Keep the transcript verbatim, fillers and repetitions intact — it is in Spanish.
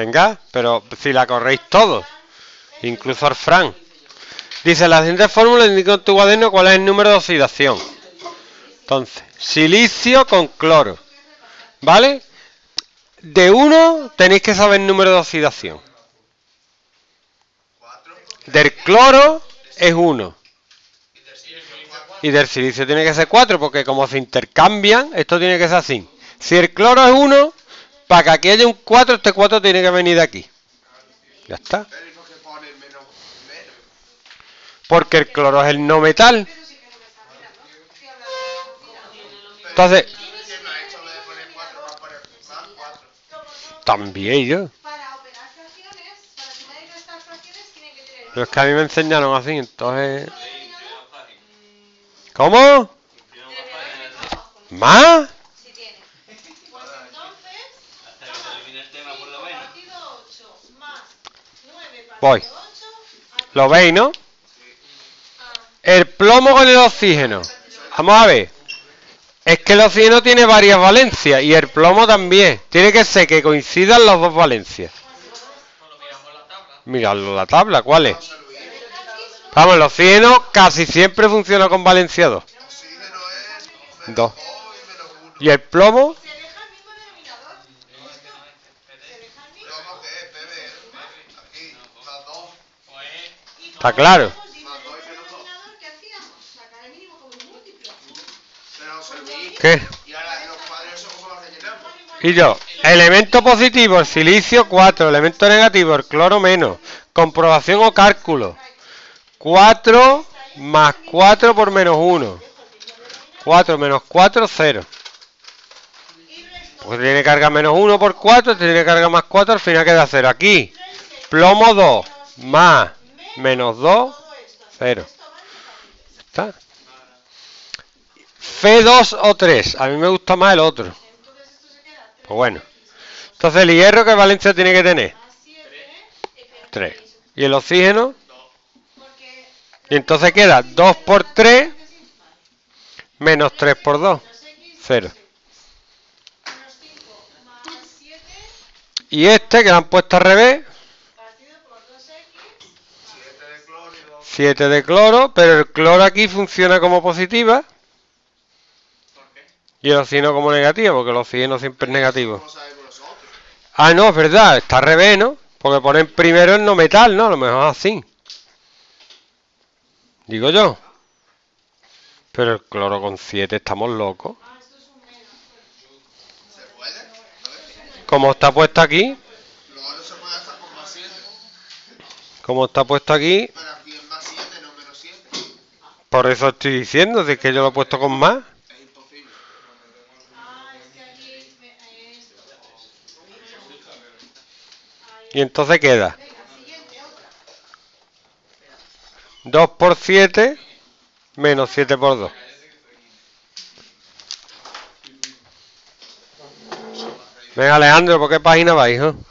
Venga, pero si la corréis todos, incluso Arfrán. Dice, la siguiente fórmula indica en tu cuaderno cuál es el número de oxidación. Entonces, silicio con cloro, ¿vale? De uno tenéis que saber el número de oxidación. Del cloro es uno. Y del silicio tiene que ser cuatro, porque como se intercambian, esto tiene que ser así. Si el cloro es uno, para que aquí haya un cuatro, este cuatro tiene que venir de aquí. Ya está. Porque el cloro es el no metal. Entonces... También yo. Pero es que a mí me enseñaron así, entonces... ¿Cómo? ¿Más? Si tiene. Pues entonces, hasta que termine el tema por lo menos. Voy. ¿Lo veis, no? El plomo con el oxígeno. Vamos a ver. Es que el oxígeno tiene varias valencias y el plomo también. Tiene que ser que coincidan las dos valencias. Miradlo la tabla, ¿cuál es? Vamos, el oxígeno casi siempre funciona con valencia dos. dos. ¿Y el plomo? Está claro. ¿Qué? Y yo, elemento positivo, el silicio cuatro, elemento negativo, el cloro menos, comprobación o cálculo. cuatro más cuatro por menos uno. cuatro menos cuatro, cero. Pues tiene carga menos uno por cuatro, tiene carga más cuatro, al final queda cero. Aquí, plomo dos más menos dos, cero. ¿Está? Fe dos o tres. A mí me gusta más el otro. Pues bueno. Entonces el hierro, ¿qué valencia tiene que tener? tres. ¿Y el oxígeno? Y entonces queda dos por tres menos tres por dos, cero. Y este que lo han puesto al revés, siete de cloro, pero el cloro aquí funciona como positiva y el oxígeno como negativa, porque el oxígeno siempre es negativo. Ah, no, es verdad, está al revés, ¿no? Porque ponen primero el no metal, ¿no? A lo mejor así. Digo yo. Pero el cloro con siete, estamos locos. Como está puesto aquí. Como está puesto aquí. Por eso estoy diciendo, de que yo lo he puesto con más. Y entonces queda dos por siete menos siete por dos. Venga, Alejandro, ¿por qué página vais, hijo?